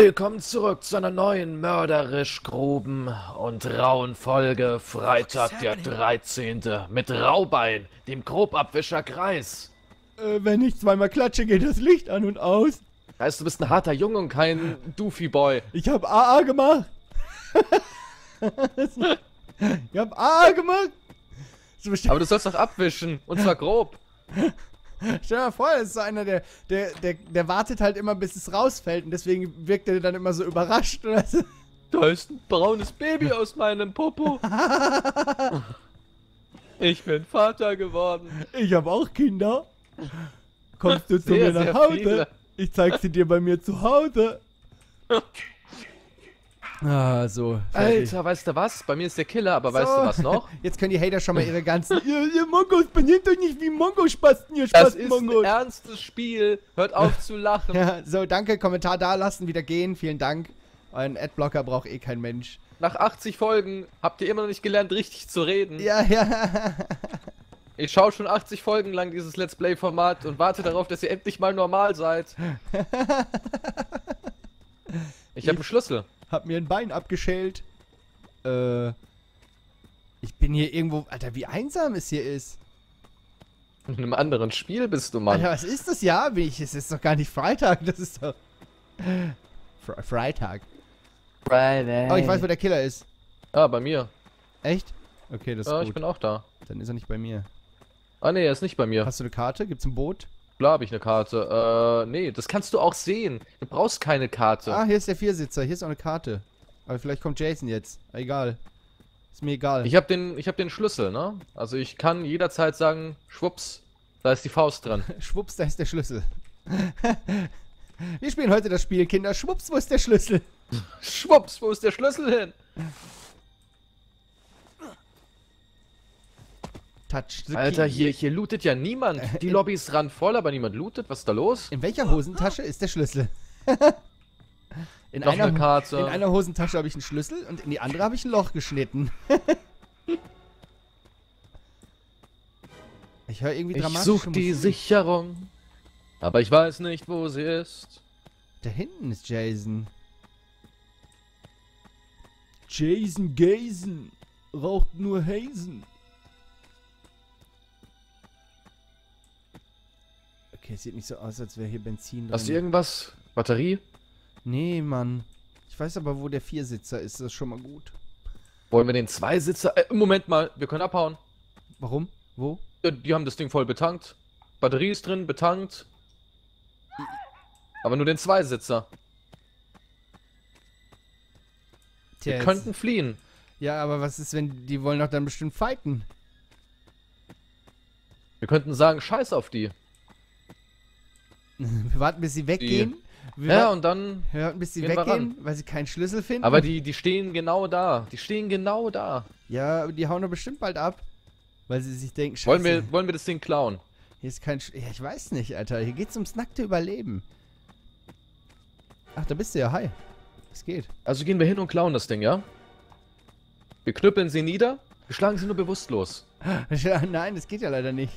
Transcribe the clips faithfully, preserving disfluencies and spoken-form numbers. Willkommen zurück zu einer neuen mörderisch groben und rauen Folge Freitag der dreizehnte mit Raubein, dem Grobabwischerkreis. Äh, wenn ich zweimal klatsche, geht das Licht an und aus. Heißt, du bist ein harter Junge und kein Doofy-Boy. Ich hab A A gemacht. Ich hab A A gemacht. Aber du sollst doch abwischen, und zwar grob. Stell dir mal vor, das ist so einer, der, der, der, der wartet halt immer, bis es rausfällt und deswegen wirkt er dann immer so überrascht oder so. Da ist ein braunes Baby aus meinem Popo. Ich bin Vater geworden. Ich habe auch Kinder. Kommst du zu sehr, mir nach Hause? Viele. Ich zeig sie dir bei mir zu Hause. Ah, so. Fertig. Alter, weißt du was? Bei mir ist der Killer, aber so. Weißt du was noch? Jetzt können die Hater schon mal ihre ganzen... ihr, ihr Mongos, benehmt euch nicht wie Mongo-Spasten, ihr Spasten-Mongos. Das ist ein ernstes Spiel. Hört auf zu lachen. Ja, so, danke, Kommentar da lassen, wieder gehen. Vielen Dank. Euren Adblocker braucht eh kein Mensch. Nach achtzig Folgen habt ihr immer noch nicht gelernt, richtig zu reden. Ja, ja. Ich schaue schon achtzig Folgen lang dieses Let's Play-Format und warte darauf, dass ihr endlich mal normal seid. Ich, ich habe einen Schlüssel. Hab mir ein Bein abgeschält. Äh. Ich bin hier irgendwo... Alter, wie einsam es hier ist. In einem anderen Spiel bist du, Mann. Alter, was ist das? Ja, bin ich... Es ist doch gar nicht Freitag. Das ist doch... Fre Freitag. Friday. Oh, ich weiß, wo der Killer ist. Ah, bei mir. Echt? Okay, das ist ja, gut. Ich bin auch da. Dann ist er nicht bei mir. Ah, nee, er ist nicht bei mir. Hast du eine Karte? Gibt's ein Boot? Klar habe ich eine Karte. Äh, nee, das kannst du auch sehen. Du brauchst keine Karte. Ah, hier ist der Viersitzer. Hier ist auch eine Karte. Aber vielleicht kommt Jason jetzt. Egal. Ist mir egal. Ich habe den, ich hab den Schlüssel, ne? Also ich kann jederzeit sagen, schwupps, da ist die Faust dran. Schwupps, da ist der Schlüssel. Wir spielen heute das Spiel, Kinder. Schwupps, wo ist der Schlüssel? Schwupps, wo ist der Schlüssel hin? Touch the Alter, key. hier hier lootet ja niemand. Äh, Die Lobby ist ran voll, aber niemand lootet. Was ist da los? In welcher Hosentasche ist der Schlüssel? in, einer, eine Karte. in einer Hosentasche habe ich einen Schlüssel und in die andere habe ich ein Loch geschnitten. Ich höre irgendwie dramatische Musik. Ich suche die Sicherung, aber ich weiß nicht, wo sie ist. Da hinten ist Jason. Jason Gason raucht nur Hasen. Okay, sieht nicht so aus, als wäre hier Benzin drin. Hast du irgendwas? Batterie? Nee, Mann. Ich weiß aber, wo der Viersitzer ist. Das ist schon mal gut. Wollen wir den Zweisitzer... Äh, Moment mal, wir können abhauen. Warum? Wo? Ja, die haben das Ding voll betankt. Batterie ist drin, betankt. Aber nur den Zweisitzer. Tja, wir könnten fliehen. Ja, aber was ist, wenn... Die wollen doch dann bestimmt fighten. Wir könnten sagen, scheiß auf die. Wir warten, bis sie weggehen. Wir ja, warten, und dann... Wir warten, bis sie weggehen, weil sie keinen Schlüssel finden. Aber die, die stehen genau da. Die stehen genau da. Ja, aber die hauen doch bestimmt bald ab. Weil sie sich denken, scheiße. Wollen wir, wollen wir das Ding klauen? Hier ist kein... Sch ja, ich weiß nicht, Alter. Hier geht's ums nackte Überleben. Ach, da bist du ja. Hi. Es geht. Also gehen wir hin und klauen das Ding, ja? Wir knüppeln sie nieder. Wir schlagen sie nur bewusstlos. Nein, das geht ja leider nicht.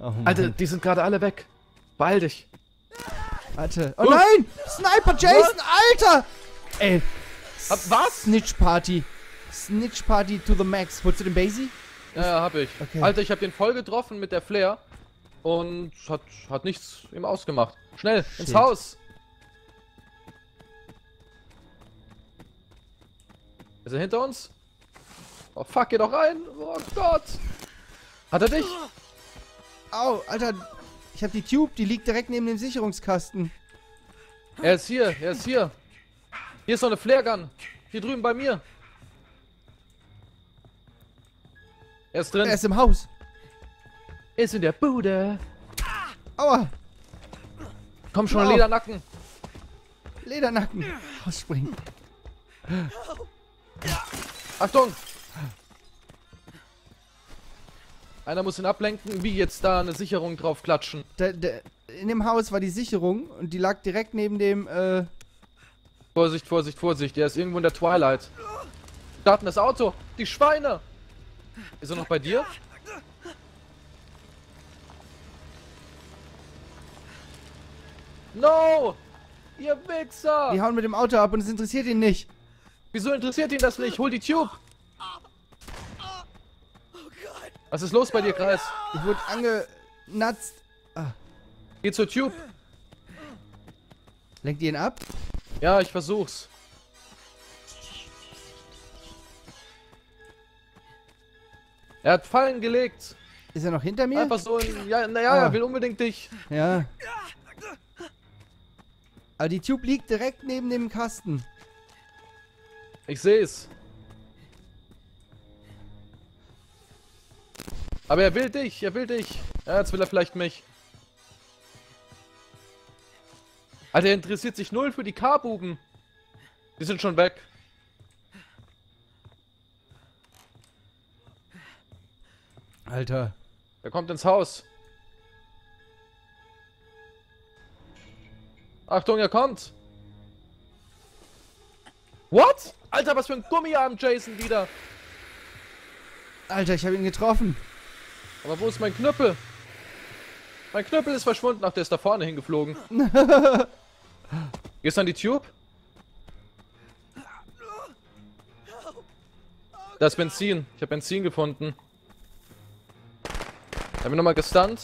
Oh, Alter, die sind gerade alle weg. Beeil dich. Alter. Oh, oh nein! Sniper Jason, What? Alter! Ey. Hab was? Snitch Party. Snitch Party to the max. Holst du den Basie? Ja, ja, hab ich. Okay. Alter, ich hab den voll getroffen mit der Flair. Und hat, hat nichts ihm ausgemacht. Schnell, Shit. ins Haus. Ist er hinter uns? Oh fuck, geh doch rein. Oh Gott. Hat er dich? Au, Alter, ich hab die Tube, die liegt direkt neben dem Sicherungskasten. Er ist hier, er ist hier. Hier ist noch eine Flaregun. Hier drüben bei mir. Er ist drin. Er ist im Haus. Er ist in der Bude. Aua. Komm schon, wow. Ledernacken. Ledernacken. Ausspringen. Achtung. Einer muss ihn ablenken, wie jetzt da eine Sicherung drauf klatschen. Da, da, in dem Haus war die Sicherung und die lag direkt neben dem, äh... Vorsicht, Vorsicht, Vorsicht, der ist irgendwo in der Twilight. Starten das Auto, die Schweine! Ist er noch bei dir? No! Ihr Wichser! Die hauen mit dem Auto ab und es interessiert ihn nicht. Wieso interessiert ihn das nicht? Hol die Tube! Was ist los bei dir, Kreis? Ich wurde angenatzt. Ah. Geh zur Tube. Lenkt ihr ihn ab? Ja, ich versuch's. Er hat Fallen gelegt. Ist er noch hinter mir? Einfach so ein... Ja, naja, ah. er will unbedingt dich. Ja. Aber die Tube liegt direkt neben dem Kasten. Ich seh's. Aber er will dich, er will dich. Ja, jetzt will er vielleicht mich. Alter, er interessiert sich null für die K-Buben. Die sind schon weg. Alter. Er kommt ins Haus. Achtung, er kommt. What? Alter, was für ein Gummiarm, Jason, wieder. Alter, ich habe ihn getroffen. Aber wo ist mein Knüppel? Mein Knüppel ist verschwunden. Ach, der ist da vorne hingeflogen. Gehst du an die Tube? Da ist Benzin. Ich habe Benzin gefunden. Da haben wir nochmal gestunt.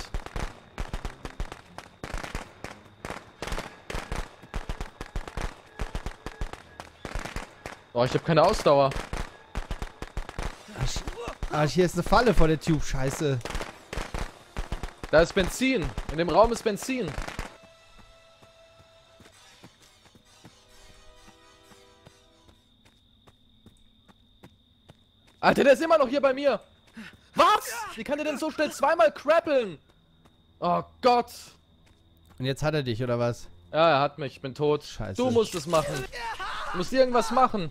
Oh, ich habe keine Ausdauer. Ah, hier ist eine Falle vor der Tube. Scheiße. Da ist Benzin. In dem Raum ist Benzin. Alter, der ist immer noch hier bei mir. Was? Wie kann der denn so schnell zweimal crappeln? Oh Gott. Und jetzt hat er dich, oder was? Ja, er hat mich. Ich bin tot. Scheiße. Du musst es machen. Du musst irgendwas machen.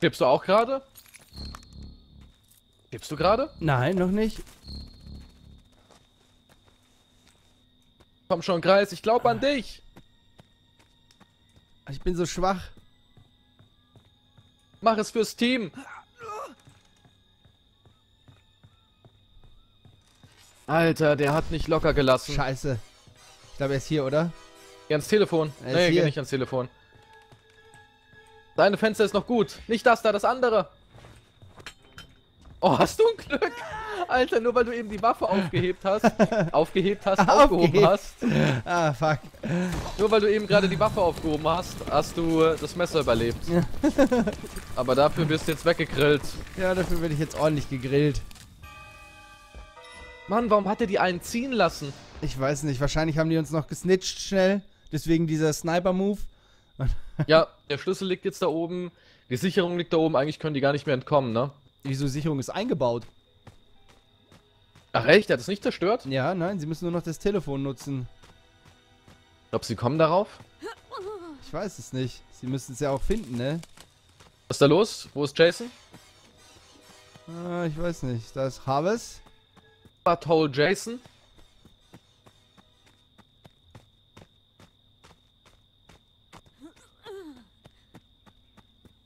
Gibst du auch gerade? Gibst du gerade? Nein, noch nicht. Komm schon, Kreis, ich glaube an dich. Ich bin so schwach. Mach es fürs Team. Alter, der hat nicht locker gelassen. Scheiße. Ich glaube, er ist hier, oder? Geh ans Telefon. Er nee, geh nicht ans Telefon. Deine Fenster ist noch gut. Nicht das da, das andere. Oh, hast du ein Glück? Alter, nur weil du eben die Waffe aufgehebt hast. Aufgehebt hast, aufgehoben hast. Ah, fuck. Nur weil du eben gerade die Waffe aufgehoben hast, hast du äh, das Messer überlebt. Ja. Aber dafür wirst du jetzt weggegrillt. Ja, dafür werde ich jetzt ordentlich gegrillt. Mann, warum hat er die einen ziehen lassen? Ich weiß nicht, wahrscheinlich haben die uns noch gesnitcht schnell. Deswegen dieser Sniper-Move. Ja, der Schlüssel liegt jetzt da oben. Die Sicherung liegt da oben. Eigentlich können die gar nicht mehr entkommen, ne? Wieso, Sicherung ist eingebaut? Ach echt, hat es nicht zerstört? Ja, nein, sie müssen nur noch das Telefon nutzen. Glaubst du, sie kommen darauf? Ich weiß es nicht. Sie müssen es ja auch finden, ne? Was ist da los? Wo ist Jason? Ah, ich weiß nicht. Da ist Harvest. Butthole Jason.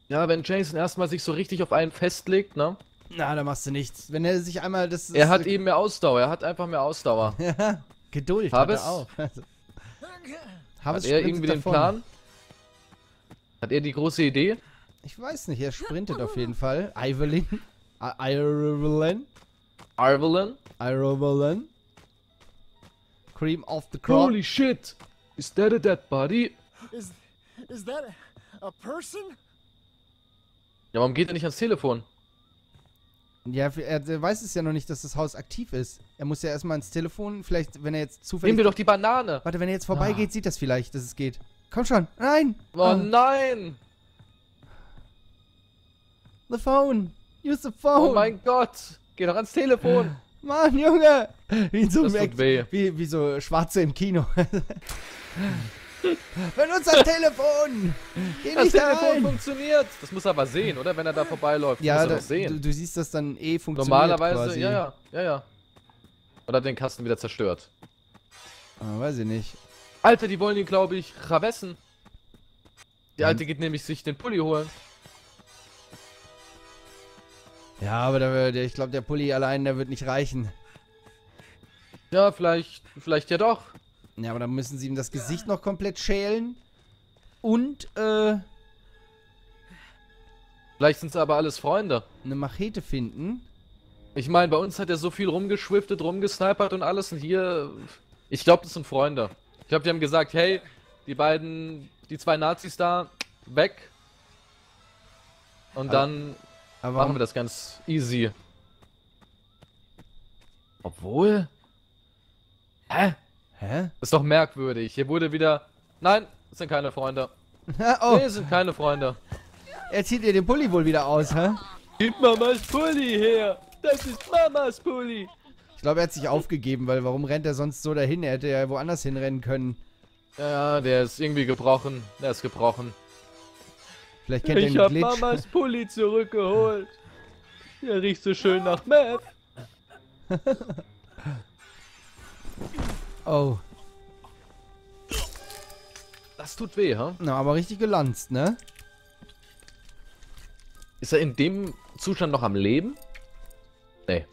Ja, wenn Jason erstmal sich so richtig auf einen festlegt, ne? Na, da machst du nichts. Wenn er sich einmal das... Er hat eben mehr Ausdauer, er hat einfach mehr Ausdauer. Ja, Geduld hat er auch. Hat er irgendwie den Plan? Hat er die große Idee? Ich weiß nicht, er sprintet auf jeden Fall. Ivelin. Ivelin. Ivelin. Ivelin. Cream of the crop. Holy shit! Is that a dead body? Is, is that a person? Ja, warum geht er nicht ans Telefon? Ja, er, er weiß es ja noch nicht, dass das Haus aktiv ist. Er muss ja erstmal ans Telefon, vielleicht, wenn er jetzt zufällig... Nehmen wir doch die Banane! Warte, wenn er jetzt vorbeigeht, ah. sieht das vielleicht, dass es geht. Komm schon, nein! Oh, oh nein! The phone! Use the phone! Oh mein Gott! Geh doch ans Telefon! Mann, Junge! Wie so, das tut weh. Wie, wie so Schwarze im Kino. Benutzt das Telefon! Geh nicht da rein! Das Telefon funktioniert! Das muss er aber sehen, oder? Wenn er da vorbeiläuft, ja, muss er da, das sehen. Du, du siehst, dass dann eh funktioniert. Normalerweise, quasi. ja, ja, ja, ja. Oder hat den Kasten wieder zerstört? Ah, weiß ich nicht. Alter, die wollen ihn, glaube ich, rabessen. Die hm. Alte geht nämlich sich den Pulli holen. Ja, aber da, ich glaube, der Pulli allein, der wird nicht reichen. Ja, vielleicht, vielleicht ja doch. Ja, aber dann müssen sie ihm das Gesicht noch komplett schälen. Und, äh... vielleicht sind es aber alles Freunde. Eine Machete finden. Ich meine, bei uns hat er so viel rumgeschwiftet, rumgesnipert und alles. Und hier... ich glaube, das sind Freunde. Ich glaube, die haben gesagt, hey, die beiden... die zwei Nazis da, weg. Und aber, dann aber machen warum? wir das ganz easy. Obwohl... hä? Hä? Ist doch merkwürdig. Hier wurde wieder... nein, es sind keine Freunde. Oh. Nee, es sind keine Freunde. Er zieht ihr den Pulli wohl wieder aus, hä? Gib Mamas Pulli her. Das ist Mamas Pulli. Ich glaube, er hat sich aufgegeben, weil warum rennt er sonst so dahin? Er hätte ja woanders hinrennen können. Ja, der ist irgendwie gebrochen. Der ist gebrochen. Vielleicht kennt er den Glitch. Ich hab Mamas Pulli zurückgeholt. Der riecht so schön nach Meth. Oh. Das tut weh, hä? Na, aber richtig gelanzt, ne? Ist er in dem Zustand noch am Leben? Nee.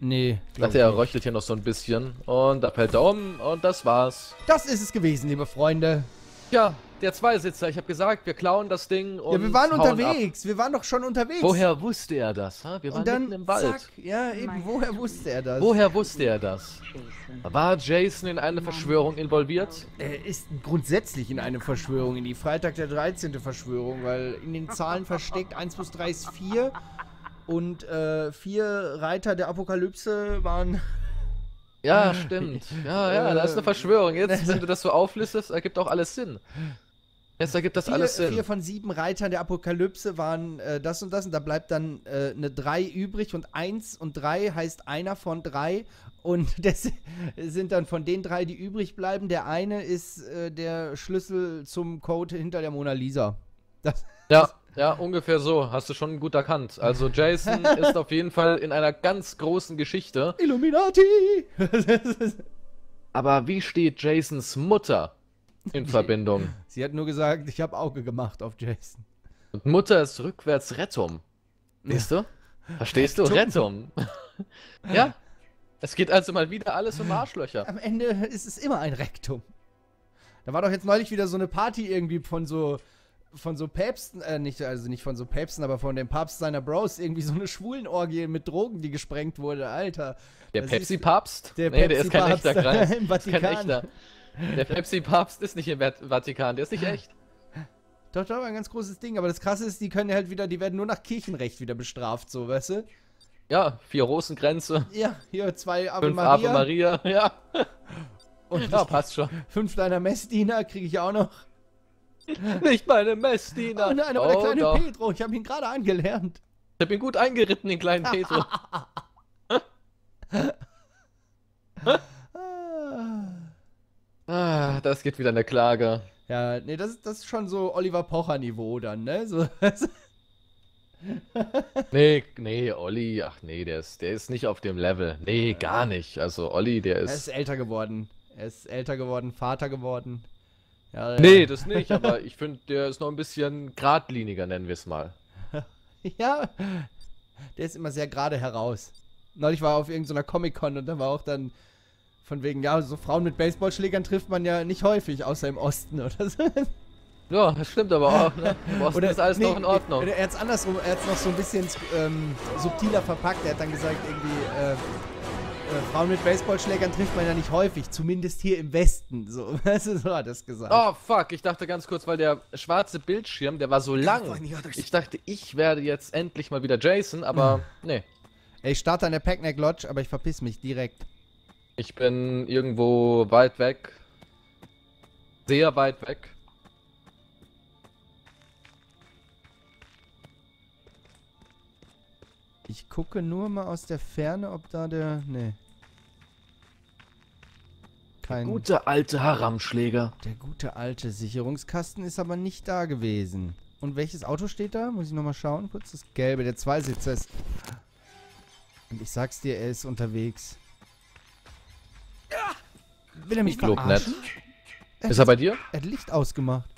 Nee. Ich dachte, er röchelt hier noch so ein bisschen. Und da fällt er um und das war's. Das ist es gewesen, liebe Freunde. Ja, der Zweisitzer. Ich habe gesagt, wir klauen das Ding und ja, wir waren unterwegs. Ab. Wir waren doch schon unterwegs. Woher wusste er das? Hä? Wir waren und dann, mitten im Wald. Zack, ja, eben. Woher wusste er das? Woher wusste er das? War Jason in eine Verschwörung involviert? Er ist grundsätzlich in eine Verschwörung, in die Freitag der dreizehnte Verschwörung, weil in den Zahlen versteckt eins plus drei ist vier und äh, vier Reiter der Apokalypse waren... ja, stimmt. Ja, ja, da ist eine Verschwörung. Jetzt, wenn du das so auflistest, ergibt auch alles Sinn. Jetzt ergibt das vier, alles Sinn. Vier von sieben Reitern der Apokalypse waren äh, das und das. Und da bleibt dann äh, eine drei übrig. Und eins und drei heißt einer von drei. Und das sind dann von den drei, die übrig bleiben. Der eine ist äh, der Schlüssel zum Code hinter der Mona Lisa. Das ja, ja, ungefähr so. Hast du schon gut erkannt. Also Jason ist auf jeden Fall in einer ganz großen Geschichte. Illuminati! Aber wie steht Jasons Mutter in Verbindung? Sie hat nur gesagt, ich habe Auge gemacht auf Jason. Und Mutter ist rückwärts Rettum. Siehst du? Verstehst du? Rettum. Ja? Es geht also mal wieder alles um Arschlöcher. Am Ende ist es immer ein Rektum. Da war doch jetzt neulich wieder so eine Party irgendwie von so von so Päpsten, äh, nicht, also nicht von so Päpsten, aber von dem Papst seiner Bros, irgendwie so eine Schwulenorgie mit Drogen, die gesprengt wurde, Alter. Der Pepsi-Papst? Der nee, Pepsi-Papst. Der ist kein echter Kreis. Im Vatikan. Kein echter. Der Pepsi-Papst ist nicht im Vatikan, der ist nicht echt. Doch, doch, ein ganz großes Ding. Aber das Krasse ist, die können halt wieder, die werden nur nach Kirchenrecht wieder bestraft, so, weißt du? Ja, vier Rosengrenze. Ja, hier zwei Ave fünf Maria. Ave Maria, ja. Und ja, passt schon. Fünf deiner Messdiener kriege ich auch noch. Nicht meine Messdiener. Oh nein, aber oh, der kleine doch. Pedro, ich habe ihn gerade angelernt. Ich habe ihn gut eingeritten, den kleinen Pedro. Ah, das geht wieder eine Klage. Ja, nee, das, das ist schon so Oliver Pocher-Niveau dann, ne? So, nee, nee, Olli, ach nee, der ist, der ist nicht auf dem Level. Nee, gar nicht. Also Olli, der ist... er ist älter geworden. Er ist älter geworden, Vater geworden. Ja, ja. Nee, das nicht, aber ich finde, der ist noch ein bisschen geradliniger, nennen wir es mal. Ja, der ist immer sehr gerade heraus. Neulich war er auf irgendeiner Comic-Con und da war auch dann... von wegen, ja, so Frauen mit Baseballschlägern trifft man ja nicht häufig, außer im Osten oder so. Ja, das stimmt aber auch, ne? Im Osten oder, ist alles nee, noch in Ordnung. Nee, er hat es andersrum, er hat es noch so ein bisschen ähm, subtiler verpackt. Er hat dann gesagt, irgendwie, äh, äh, Frauen mit Baseballschlägern trifft man ja nicht häufig, zumindest hier im Westen. So, so hat er es gesagt. Oh, fuck, ich dachte ganz kurz, weil der schwarze Bildschirm, der war so lang. Ich dachte, ich werde jetzt endlich mal wieder Jason, aber nee. Ich starte an der Pacanack Lodge, aber ich verpiss mich direkt. Ich bin irgendwo weit weg. Sehr weit weg. Ich gucke nur mal aus der Ferne, ob da der... nee. Kein... der gute alte Haramschläger. Der gute alte Sicherungskasten ist aber nicht da gewesen. Und welches Auto steht da? Muss ich nochmal schauen? Kurz das Gelbe, der Zweisitzer ist... und ich sag's dir, er ist unterwegs. Will er mich verarschen? Er ist er bei dir? Er hat Licht ausgemacht.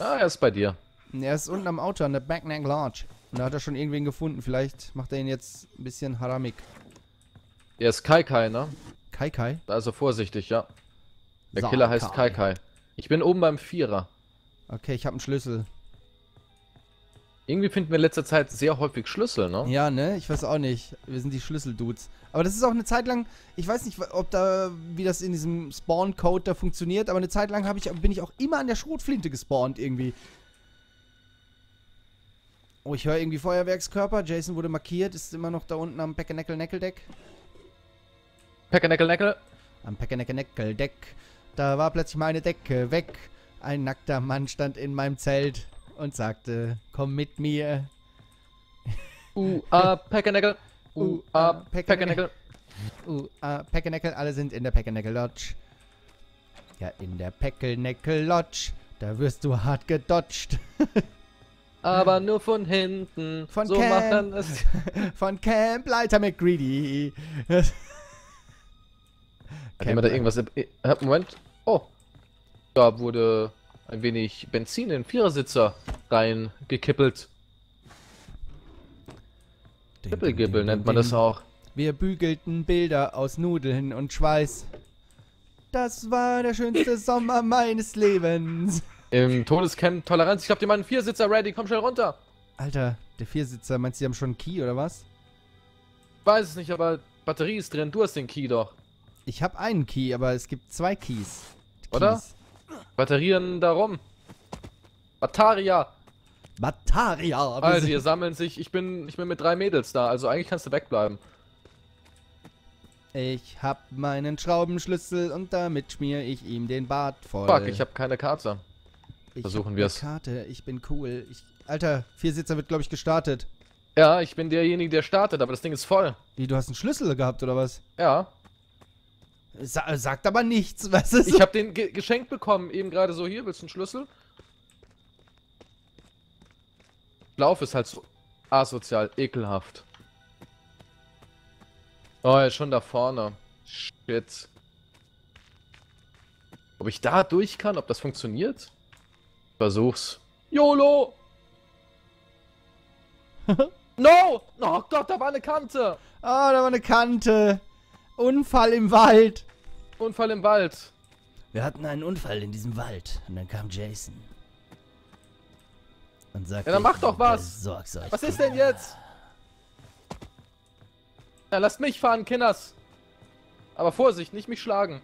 Ah, er ist bei dir. Er ist unten am Auto, an der Pacanack Lodge. Und da hat er schon irgendwen gefunden. Vielleicht macht er ihn jetzt ein bisschen haramig. Er ist Kai Kai, ne? Kai Kai? Also vorsichtig, ja. Der Killer heißt Kai Kai. Ich bin oben beim Vierer. Okay, ich habe einen Schlüssel. Irgendwie finden wir in letzter Zeit sehr häufig Schlüssel, ne? Ja, ne? Ich weiß auch nicht. Wir sind die Schlüsseldudes. Aber das ist auch eine Zeit lang, ich weiß nicht, ob da, wie das in diesem Spawn-Code da funktioniert, aber eine Zeit lang hab ich, bin ich auch immer an der Schrotflinte gespawnt irgendwie. Oh, ich höre irgendwie Feuerwerkskörper. Jason wurde markiert, ist immer noch da unten am Peckeneckel-Neckel-Deck. Peckeneckel-Neckel. Am Peckeneckel-Neckel-Deck. Da war plötzlich meine Decke weg. Ein nackter Mann stand in meinem Zelt und sagte, komm mit mir. Uh, ah, Pacanack. Uh, ah, Pacanack. Uh, ah, Pacanack. Alle sind in der Pacanack Lodge. Ja, in der Pacanack Lodge. Da wirst du hart gedodged. Aber nur von hinten. Von so Camp, macht dann es. Von Camp Leiter McGreedy. Hat jemand da irgendwas... Moment. Oh. Da wurde... ein wenig Benzin in den Vierersitzer reingekippelt. Kippelgibbel nennt man das auch. Wir bügelten Bilder aus Nudeln und Schweiß. Das war der schönste Sommer meines Lebens. Im Todescamp Toleranz. Ich glaube, die machen einen Viersitzer ready. Komm schnell runter. Alter, der Viersitzer. Meinst du, die haben schon einen Key oder was? Weiß es nicht, aber Batterie ist drin. Du hast den Key doch. Ich habe einen Key, aber es gibt zwei Keys. Keys. Oder? Batterien darum. Bataria. Bataria. Also hier sammeln sich. Ich bin, ich bin mit drei Mädels da. Also eigentlich kannst du wegbleiben. Ich hab meinen Schraubenschlüssel und damit schmier ich ihm den Bart voll. Fuck, ich hab keine Karte. Versuchen wir es. Ich hab keine Karte. Ich bin cool. Ich, Alter, Viersitzer wird glaube ich gestartet. Ja, ich bin derjenige, der startet, aber das Ding ist voll. Wie, du hast einen Schlüssel gehabt oder was? Ja. Sa sagt aber nichts, was ist? Ich habe den ge geschenkt bekommen, eben gerade so hier. Willst du einen Schlüssel? Lauf ist halt so asozial, ekelhaft. Oh, er ist schon da vorne. Shit. Ob ich da durch kann, ob das funktioniert? Versuch's. YOLO! No! Oh Gott, da war eine Kante! Ah, oh, da war eine Kante! Unfall im Wald. Unfall im Wald. Wir hatten einen Unfall in diesem Wald. Und dann kam Jason. Und sagte, ja, dann macht doch was. Was ist denn jetzt? Ja, lasst mich fahren, Kinders. Aber Vorsicht, nicht mich schlagen.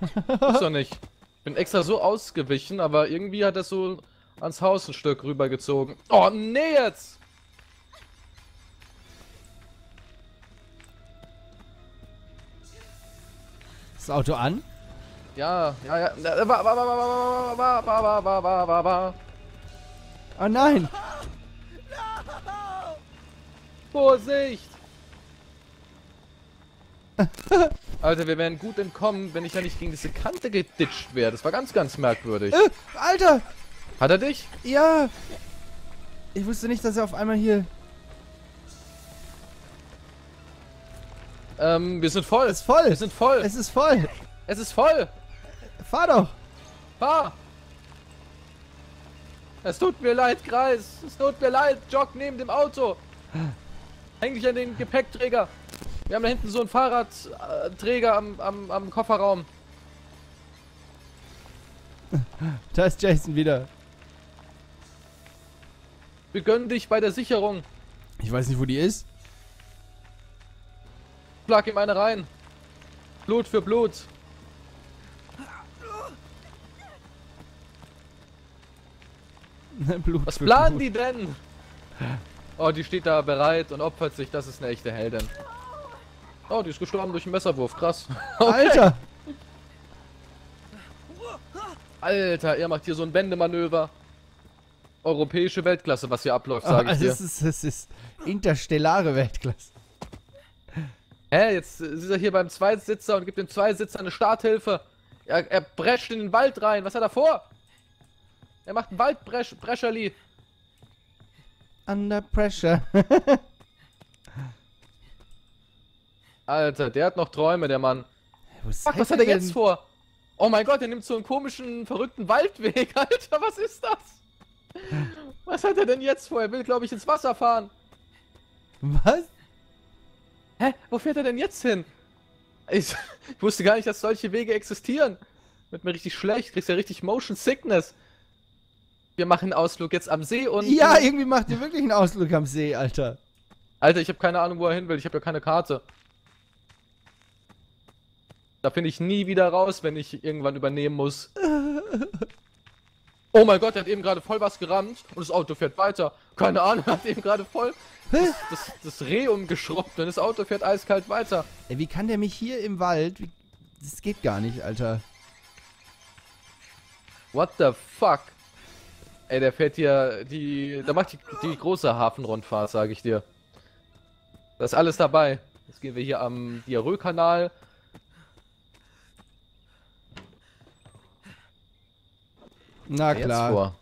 Ist doch nicht. Ich bin extra so ausgewichen, aber irgendwie hat das so ans Haus ein Stück rübergezogen. Oh, nee jetzt. Das Auto an? Ja, ja, ja. Oh nein! Vorsicht! Alter, wir wären gut entkommen, wenn ich ja nicht gegen diese Kante geditscht wäre. Das war ganz, ganz merkwürdig. Äh, Alter! Hat er dich? Ja! Ich wusste nicht, dass er auf einmal hier... Ähm, wir sind voll. Es ist voll. Wir sind voll. Es ist voll. Es ist voll. Fahr doch. Fahr. Es tut mir leid, Kreis. Es tut mir leid. Jog neben dem Auto. Häng dich an den Gepäckträger. Wir haben da hinten so einen Fahrradträger am, am, am Kofferraum. Da ist Jason wieder. Wir gönnen dich bei der Sicherung. Ich weiß nicht, wo die ist. Schlag ihm eine rein. Blut für Blut. Blut Was planen die denn? Oh, die steht da bereit und opfert sich. Das ist eine echte Heldin. Oh, die ist gestorben durch einen Messerwurf. Krass. Okay. Alter! Alter, er macht hier so ein Wendemanöver. Europäische Weltklasse, was hier abläuft, sage oh, ich dir. Es ist, es ist interstellare Weltklasse. Hä, jetzt ist er hier beim Zweisitzer und gibt dem Zweisitzer eine Starthilfe. Er, er brescht in den Wald rein. Was hat er vor? Er macht einen Waldbrescherli. Under pressure. Alter, der hat noch Träume, der Mann. Was, Fuck, was hat er jetzt vor? Oh mein Gott, er nimmt so einen komischen, verrückten Waldweg. Alter, was ist das? Was hat er denn jetzt vor? Er will, glaube ich, ins Wasser fahren. Was? Hä? Wo fährt er denn jetzt hin? Ich, ich wusste gar nicht, dass solche Wege existieren. Wird mir richtig schlecht, kriegst ja richtig Motion Sickness. Wir machen einen Ausflug jetzt am See und... Ja, irgendwie macht ihr wirklich einen Ausflug am See, Alter. Alter, ich habe keine Ahnung, wo er hin will. Ich habe ja keine Karte. Da finde ich nie wieder raus, wenn ich irgendwann übernehmen muss. Oh mein Gott, der hat eben gerade voll was gerammt und das Auto fährt weiter. Keine Ahnung, hat eben gerade voll das, das, das Reh umgeschrubbt und das Auto fährt eiskalt weiter. Ey, wie kann der mich hier im Wald... Wie, das geht gar nicht, Alter. What the fuck? Ey, der fährt hier die... Da macht die, die große Hafenrundfahrt, sage ich dir. Da ist alles dabei. Jetzt gehen wir hier am Diarrhoe-Kanal. Na klar.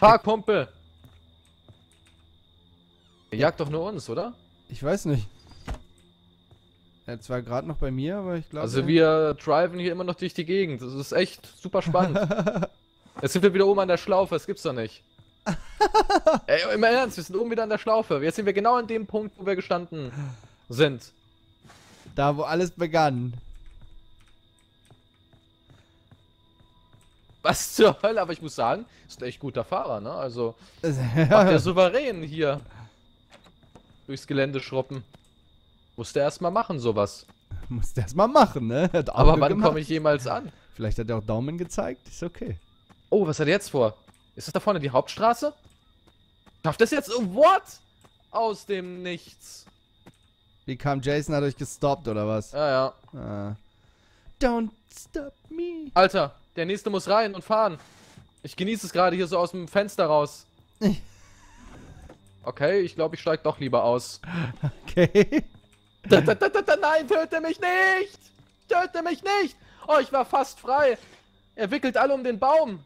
Parkpumpe! Er jagt doch nur uns, oder? Ich weiß nicht. Er war gerade noch bei mir, aber ich glaube... Also wir driven hier immer noch durch die Gegend. Das ist echt super spannend. Jetzt sind wir wieder oben an der Schlaufe, das gibt's doch nicht. Ey, im Ernst, wir sind oben wieder an der Schlaufe. Jetzt sind wir genau an dem Punkt, wo wir gestanden sind. Da, wo alles begann. Was zur Hölle, aber ich muss sagen, ist ein echt guter Fahrer, ne? Also, macht der souverän hier durchs Gelände schruppen. Musste erstmal machen, sowas. Musste erstmal machen, ne? Hat aber wann komme ich jemals an? Vielleicht hat er auch Daumen gezeigt, ist okay. Oh, was hat er jetzt vor? Ist das da vorne die Hauptstraße? Schafft das jetzt? Oh, what? Aus dem Nichts. Wie kam Jason, hat euch gestoppt, oder was? Ja, ja. Ah. Don't stop me. Alter. Der nächste muss rein und fahren. Ich genieße es gerade hier so aus dem Fenster raus. Okay, ich glaube, ich steige doch lieber aus. Okay. Da, da, da, da, da, nein, töte mich nicht! Töte mich nicht! Oh, ich war fast frei. Er wickelt alle um den Baum.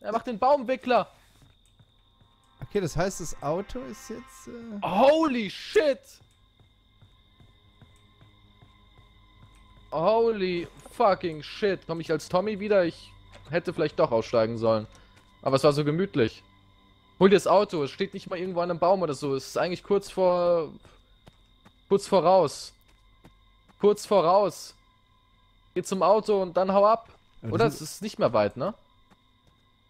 Er macht den Baumwickler. Okay, das heißt, das Auto ist jetzt... Äh Holy shit! Holy fucking shit. Komme ich als Tommy wieder? Ich... Hätte vielleicht doch aussteigen sollen. Aber es war so gemütlich. Hol dir das Auto. Es steht nicht mal irgendwo an einem Baum oder so. Es ist eigentlich kurz vor... Kurz voraus. Kurz voraus. Geh zum Auto und dann hau ab. Aber oder? Es ist nicht mehr weit, ne?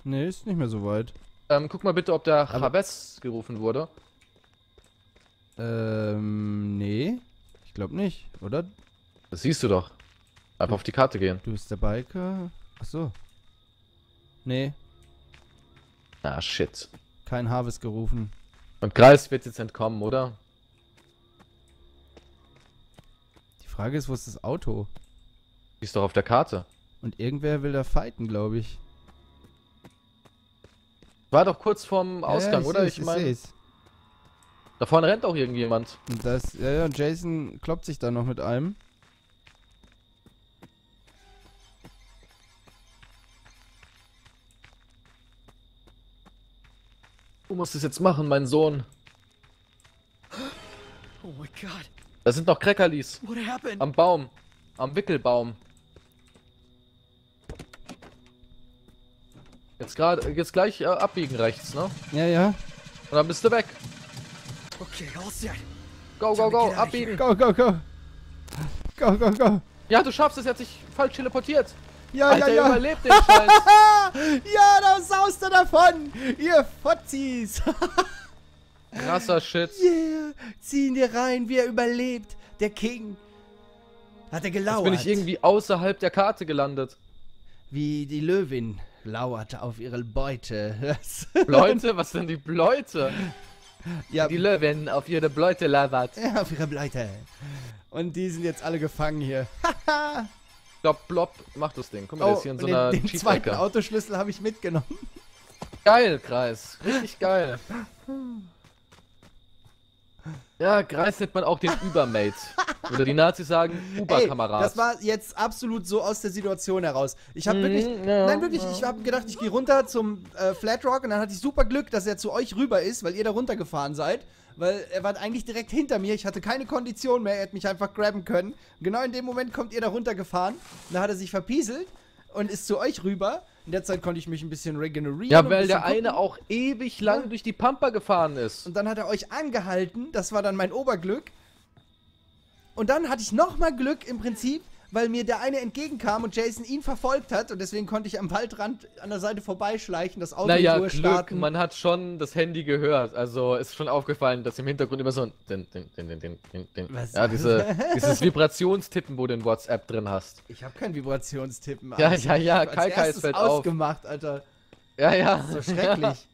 Ne, ist nicht mehr so weit. Ähm, guck mal bitte, ob der Chavez gerufen wurde. Ähm, nee. Ich glaube nicht, oder? Das siehst du doch. Einfach du, auf die Karte gehen. Du bist der Biker. Achso. Nee. Ah, shit. Kein Harvest gerufen. Und Kreis wird jetzt entkommen, oder? Die Frage ist, wo ist das Auto? Die ist doch auf der Karte. Und irgendwer will da fighten, glaube ich. War doch kurz vorm Ausgang, ja, ja, oder? Ich meine. Da vorne rennt auch irgendjemand. Und das, ja, ja, Jason kloppt sich da noch mit einem. Du musst es jetzt machen, mein Sohn. Oh mein Gott. Da sind noch Kreckerlis. Am Baum. Am Wickelbaum. Jetzt gerade, jetzt gleich äh, abbiegen rechts, ne? Ja, ja. Und dann bist du weg. Okay, all set. Go, go, go, abbiegen. Go, go, go. Go, go, go. Ja, du schaffst es, er hat sich falsch teleportiert. Ja, Alter, ja, ja. Überlebt den Scheiß. Ja, da saust du davon, ihr Fotzis. Krasser Shit. Yeah, ziehen dir rein, wie er überlebt. Der King. Hat er gelauert. Jetzt bin ich irgendwie außerhalb der Karte gelandet. Wie die Löwin lauerte auf ihre Beute. Leute, was denn die Bleute? Ja, die Löwin auf ihre Bleute lauert. Ja, auf ihre Bleute. Und die sind jetzt alle gefangen hier. Haha. Blob, blob, macht das Ding. Guck mal, oh, der ist hier in so einer den, den zweiten Autoschlüssel habe ich mitgenommen. Geil, Kreis. Richtig geil. Ja, Kreis nennt man auch den Übermate. Oder die Nazis sagen, Uberkamerad. Das war jetzt absolut so aus der Situation heraus. Ich habe mhm, wirklich, ja, nein wirklich, ja. Ich habe gedacht, ich gehe runter zum äh, Flat Rock und dann hatte ich super Glück, dass er zu euch rüber ist, weil ihr da runtergefahren seid. Weil er war eigentlich direkt hinter mir, ich hatte keine Kondition mehr, er hätte mich einfach grabben können. Genau in dem Moment kommt ihr da runtergefahren, da hat er sich verpieselt und ist zu euch rüber. In der Zeit konnte ich mich ein bisschen regenerieren. Ja, weil der gucken. eine auch ewig lang ja. durch die Pampa gefahren ist. Und dann hat er euch angehalten, das war dann mein Oberglück. Und dann hatte ich nochmal Glück im Prinzip, weil mir der eine entgegenkam und Jason ihn verfolgt hat. Und deswegen konnte ich am Waldrand an der Seite vorbeischleichen, das Auto naja, Glück, starten. Man hat schon das Handy gehört. Also ist schon aufgefallen, dass im Hintergrund immer so ein... Din, din, din, din, din, din. Was? Ja, diese, dieses Vibrationstippen, wo du in WhatsApp drin hast. Ich habe kein Vibrationstippen. Ja, ja, ja, Kai Kai, es fällt auf. Ausgemacht, Alter. Ja, ja. Das ist so schrecklich.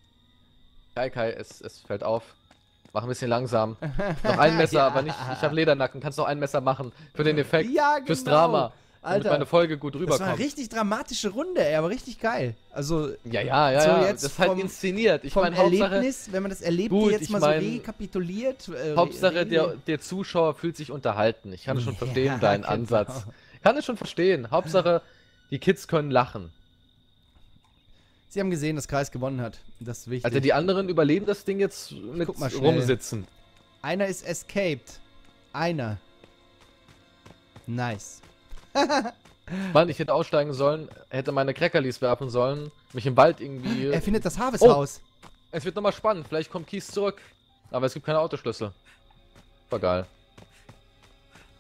Kai Kai, es, es fällt auf. Mach ein bisschen langsam. Noch ein Messer, ja. aber nicht. Ich habe Ledernacken. Kannst noch ein Messer machen. Für den Effekt. Ja, genau. Fürs Drama. Alter, damit meine Folge gut rüberkommt. Das war eine richtig dramatische Runde, ey, aber richtig geil. Also. Ja, ja, ja. So ja. Jetzt das ist halt vom, inszeniert. Ich meine, Erlebnis, wenn man das Erlebte gut, jetzt mal mein, so rekapituliert. Äh, Hauptsache, der, der Zuschauer fühlt sich unterhalten. Ich kann es schon verstehen, ja, deinen genau. Ansatz. Ich kann es schon verstehen. Hauptsache, die Kids können lachen. Sie haben gesehen, dass Kreis gewonnen hat. Das ist wichtig. Also die anderen überleben das Ding jetzt mit rumsitzen. Einer ist escaped. Einer. Nice. Mann, ich hätte aussteigen sollen, hätte meine Crackerlis werfen sollen, mich im Wald irgendwie... Er findet das Harvesthaus. Oh, es wird nochmal spannend, vielleicht kommt Kies zurück. Aber es gibt keine Autoschlüssel. War geil.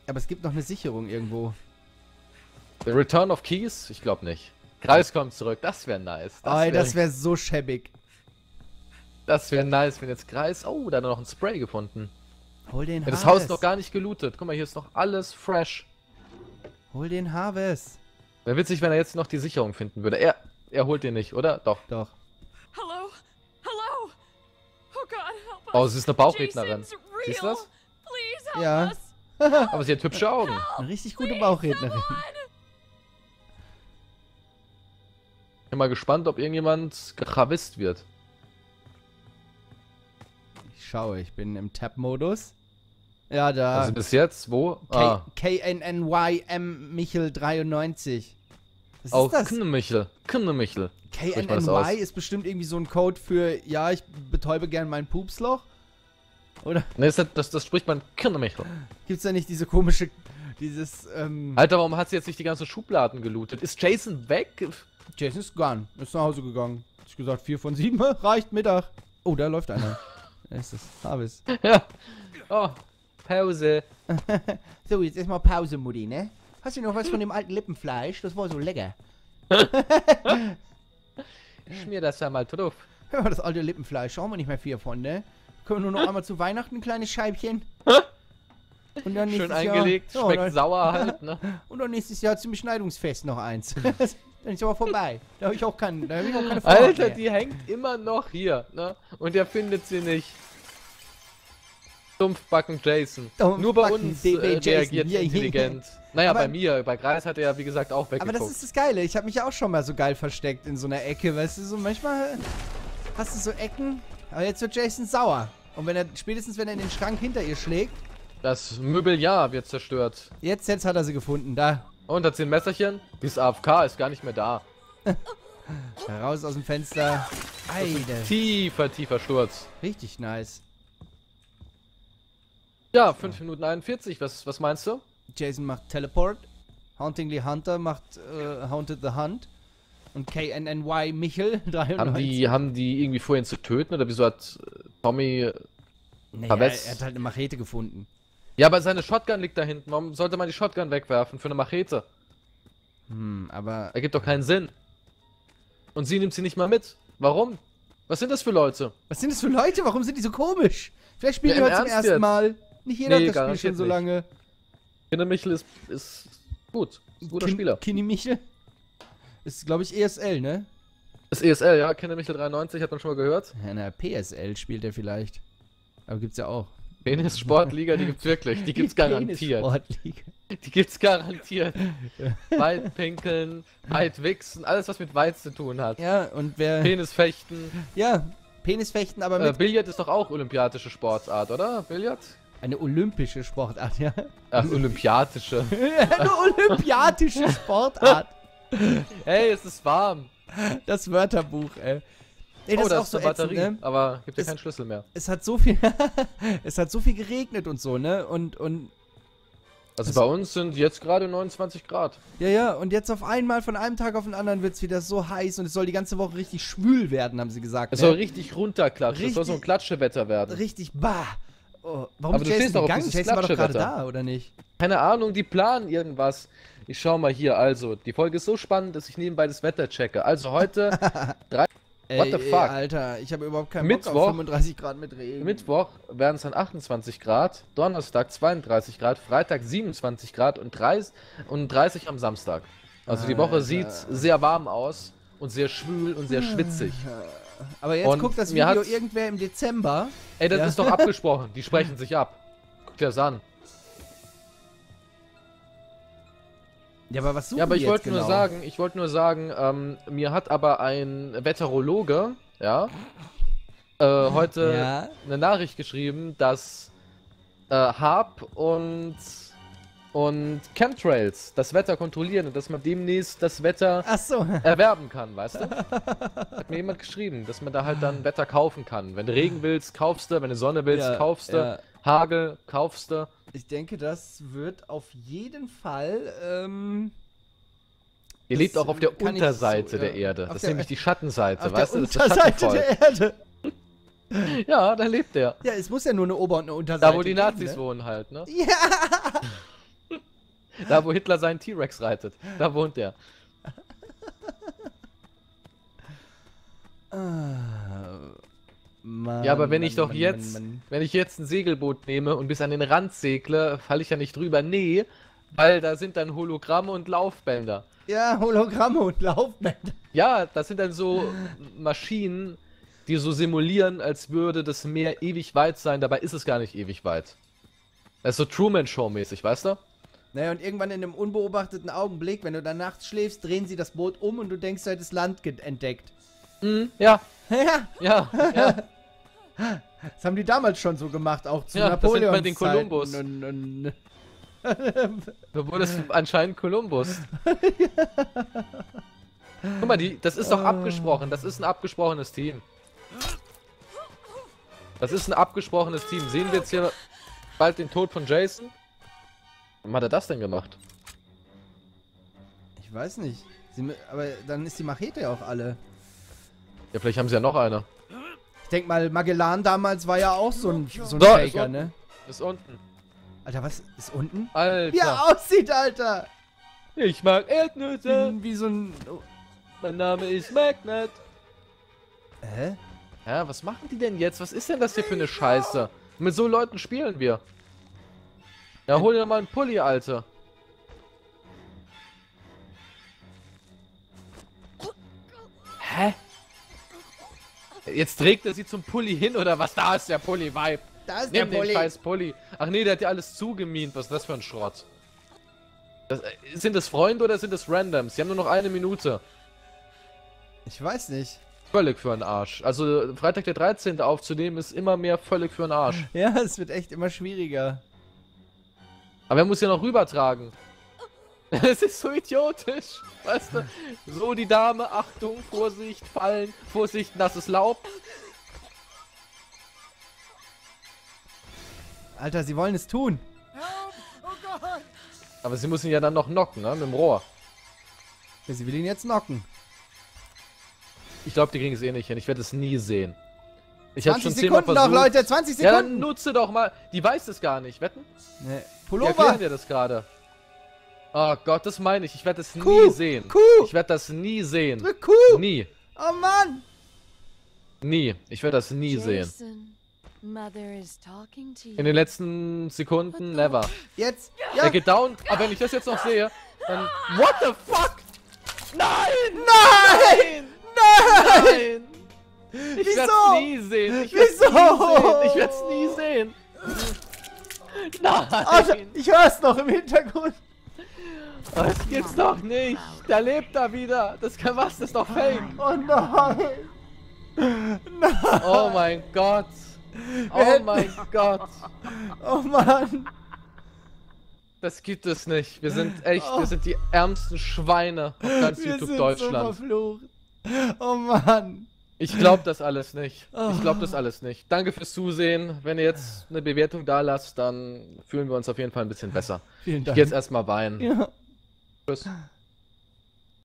Aber es gibt noch eine Sicherung irgendwo. The Return of Keys? Ich glaube nicht. Kreis kommt zurück, das wäre nice. Das wär, oh, das wäre so schäbig. Das wäre nice, wenn jetzt Kreis... Oh, da hat er noch ein Spray gefunden. Hol den ja, das Harvest. Haus ist noch gar nicht gelootet. Guck mal, hier ist noch alles fresh. Hol den Harvest. Wäre witzig, wenn er jetzt noch die Sicherung finden würde. Er, er holt den nicht, oder? Doch. Doch. Hallo? Hallo? Oh Gott, help us. Oh, sie ist eine Bauchrednerin. Siehst du das? Please, ja. Aber sie hat hübsche Augen. Eine richtig gute Bauchrednerin. Ich bin mal gespannt, ob irgendjemand gechavist wird. Ich schaue, ich bin im Tab-Modus. Ja, da. Also bis jetzt, wo? Ah. K N Y Michel neun drei. Was ist das? K N Y Michel. K N Y Michel. K N Y ist bestimmt irgendwie so ein Code für, ja, ich betäube gern mein Pupsloch. Oder? Ne, das, das, das spricht man K N Y Michel. Gibt's da nicht diese komische, dieses, ähm... Alter, warum hat sie jetzt nicht die ganzen Schubladen gelootet? Ist Jason weg? Jason ist gone. Ist nach Hause gegangen. Hat ich gesagt, vier von sieben reicht Mittag. Oh, da läuft einer. Da ist das Harvest. Ja. Oh, Pause. So, jetzt erstmal Pause, Mutti, ne? Hast du noch was von dem alten Lippenfleisch? Das war so lecker. Schmier das da mal drauf. Ja, das alte Lippenfleisch. Schauen wir nicht mehr viel von, ne? Können wir nur noch einmal zu Weihnachten ein kleines Scheibchen. Und dann schön eingelegt. Jahr, schmeckt ja, dann, sauer halt, ne? Und dann nächstes Jahr zum Beschneidungsfest noch eins. Dann ist aber vorbei. Da habe ich auch keinen, da habe ich auch keine Frage. Alter, mehr. Die hängt immer noch hier, ne? Und er findet sie nicht. Dumpfbacken Jason. Dumpfbacken Nur bei uns äh, reagiert Jason. Intelligent. Naja, aber bei mir, bei Kreis hat er ja wie gesagt auch weggeguckt. Aber das ist das Geile. Ich habe mich ja auch schon mal so geil versteckt in so einer Ecke, weißt du? So manchmal hast du so Ecken, aber jetzt wird Jason sauer. Und wenn er spätestens, wenn er in den Schrank hinter ihr schlägt, das Möbeljahr wird zerstört. Jetzt, jetzt hat er sie gefunden, da. Und hat sie ein Messerchen? Die ist A F K, ist gar nicht mehr da. Raus aus dem Fenster. Eide. Tiefer, tiefer Sturz. Richtig nice. Ja, so. fünf Minuten einundvierzig, was, was meinst du? Jason macht Teleport. Hauntingly Hunter macht äh, Haunted the Hunt. Und K N N Y Michel dreiundneunzig. Haben die, haben die irgendwie vorhin zu töten? Oder wieso hat Tommy... Naja, er hat halt eine Machete gefunden. Ja, aber seine Shotgun liegt da hinten. Warum sollte man die Shotgun wegwerfen für eine Machete? Hm, aber... Ergibt doch keinen Sinn. Und sie nimmt sie nicht mal mit. Warum? Was sind das für Leute? Was sind das für Leute? Warum sind die so komisch? Vielleicht spielen ja, wir zum ersten jetzt. Mal. Nicht jeder nee, hat das Spiel schon so lange. K N Y Michel ist, ist gut. Ist ein guter Kin Spieler. K N Y Michel ist, glaube ich, E S L, ne? Ist E S L, ja. K N Y Michel dreiundneunzig, hat man schon mal gehört. Ja, na, P S L spielt er vielleicht. Aber gibt's ja auch. Penis-Sportliga, die gibt's wirklich. Die gibt's garantiert. Penis-Sportliga. Die gibt's garantiert. Weit pinkeln, weit wichsen, alles was mit Weiz zu tun hat. Ja, und wer... Penisfechten. Ja, Penisfechten, aber mit... Äh, Billard ist doch auch olympiatische Sportart, oder? Billard? Eine olympische Sportart, ja. Ach, olympiatische. Eine olympiatische Sportart. Hey, es ist warm. Das Wörterbuch, ey. Ey, das oh, ist das auch ist so eine Batterie, ätzend, ne? Aber gibt ja keinen Schlüssel mehr. Es hat so viel, es hat so viel geregnet und so, ne? Und, und also bei uns sind jetzt gerade neunundzwanzig Grad. Ja, ja, und jetzt auf einmal, von einem Tag auf den anderen wird es wieder so heiß und es soll die ganze Woche richtig schwül werden, haben sie gesagt. Es ne? soll richtig runterklatschen, richtig, es soll so ein Klatschewetter werden. Richtig, bah. Oh, warum aber du Jason gegangen? Auf Jason war doch gerade da, oder nicht? Keine Ahnung, die planen irgendwas. Ich schau mal hier, also, die Folge ist so spannend, dass ich nebenbei das Wetter checke. Also heute... drei Ey, what the ey, fuck? Alter, ich habe überhaupt keinen Mittwoch, Bock auf fünfunddreißig Grad mit Regen. Mittwoch werden es dann achtundzwanzig Grad, Donnerstag zweiunddreißig Grad, Freitag siebenundzwanzig Grad und dreißig, und dreißig am Samstag. Also Alter, die Woche sieht sehr warm aus und sehr schwül und sehr schwitzig. Aber jetzt und guckt das Video irgendwer im Dezember. Ey, das ja. ist doch abgesprochen, die sprechen sich ab. Guck dir das an. Ja, aber was suchen ja, aber ich wollte genau? nur sagen, ich wollte nur sagen, ähm, mir hat aber ein Wetterologe, ja, äh, heute ja. eine Nachricht geschrieben, dass äh, H A B und und Chemtrails das Wetter kontrollieren und dass man demnächst das Wetter Ach so. erwerben kann, weißt du? Hat mir jemand geschrieben, dass man da halt dann Wetter kaufen kann. Wenn du Regen willst, kaufst du, wenn du Sonne willst, ja, kaufst du. Ja. Hagel, kaufst du? Ich denke, das wird auf jeden Fall. Ähm, Ihr lebt auch auf der Unterseite so, ja. der Erde. Das ist nämlich die Schattenseite, weißt du? Das ist die Unterseite der Erde. Ja, da lebt der. Ja, es muss ja nur eine Ober- und eine Unterseite geben. Da, wo die Nazis ne? wohnen halt, ne? Ja! Da, wo Hitler seinen T-Rex reitet. Da wohnt der. Ah. Mann, ja, aber wenn Mann, ich doch Mann, jetzt, Mann, Mann. wenn ich jetzt ein Segelboot nehme und bis an den Rand segle, falle ich ja nicht drüber, nee, weil da sind dann Hologramme und Laufbänder. Ja, Hologramme und Laufbänder. Ja, das sind dann so Maschinen, die so simulieren, als würde das Meer ewig weit sein, dabei ist es gar nicht ewig weit. Das ist so Truman Show mäßig, weißt du? Naja, und irgendwann in einem unbeobachteten Augenblick, wenn du dann nachts schläfst, drehen sie das Boot um und du denkst, du hättest Land entdeckt. Mhm, ja. Ja. Ja, ja. Das haben die damals schon so gemacht, auch zu ja, Napoleon. Das nennt man den Kolumbus. Du wurdest anscheinend Kolumbus. Guck mal, die, das ist doch abgesprochen. Das ist ein abgesprochenes Team. Das ist ein abgesprochenes Team. Sehen wir jetzt hier bald den Tod von Jason? Warum hat er das denn gemacht? Ich weiß nicht. Sie, aber dann ist die Machete ja auch alle. Ja, vielleicht haben sie ja noch eine. Ich denke mal, Magellan damals war ja auch so ein, so ein so, Faker, ist ne? Ist unten. Alter, was? Ist unten? Alter. Wie er aussieht, Alter! Ich mag Erdnüsse. Wie so ein... Oh. Mein Name ist Magnet. Hä? Ja, was machen die denn jetzt? Was ist denn das hier für eine Scheiße? Mit so Leuten spielen wir. Ja, hol dir mal einen Pulli, Alter. Hä? Jetzt trägt er sie zum Pulli hin, oder was? Da ist der Pulli-Vibe. Da ist Nimm der Pulli. Den scheiß Pulli. Ach nee, der hat ja alles zugemint. Was ist das für ein Schrott? Das, sind das Freunde oder sind das Randoms? Die haben nur noch eine Minute. Ich weiß nicht. Völlig für einen Arsch. Also Freitag der dreizehnte aufzunehmen ist immer mehr völlig für einen Arsch. Ja, es wird echt immer schwieriger. Aber er muss ja noch rübertragen. Das ist so idiotisch, weißt du? So die Dame, Achtung, Vorsicht, fallen, Vorsicht, nasses Laub. Alter, sie wollen es tun. Aber sie müssen ihn ja dann noch knocken, ne? Mit dem Rohr. Ja, sie will ihn jetzt knocken. Ich glaube, die kriegen es eh nicht hin. Ich werde es nie sehen. Ich habe schon zwanzig Sekunden noch, Leute, zwanzig Sekunden. Ja, dann nutze doch mal. Die weiß es gar nicht, wetten? Nee. Pullover. Die erklären dir das gerade. Oh Gott, das meine ich. Ich werde das Kuh, nie sehen. Kuh. Ich werde das nie sehen. Drück Kuh. Nie. Oh Mann. Nie. Ich werde das nie Jason, sehen. In den letzten Sekunden never. Jetzt. Ja. Er geht down. Aber wenn ich das jetzt noch sehe, dann... What the fuck? Nein. Nein. Nein. Nein. Ich werde es nie sehen. Ich werde es nie sehen. Ich werde es nie sehen. Nein. Alter, ich höre es noch im Hintergrund. Das gibt's doch nicht! Da lebt er wieder! Das kann was, das ist doch fake! Oh nein! Nein! Oh mein Gott! Oh mein Gott! Oh Mann! Das gibt es nicht! Wir sind echt, oh. wir sind die ärmsten Schweine auf ganz YouTube Deutschland! So oh Mann! Ich glaube das alles nicht. Ich glaube das alles nicht. Danke fürs Zusehen. Wenn ihr jetzt eine Bewertung da lasst, dann fühlen wir uns auf jeden Fall ein bisschen besser. Vielen Dank. Ich gehe jetzt erstmal weinen. Ja. Tschüss.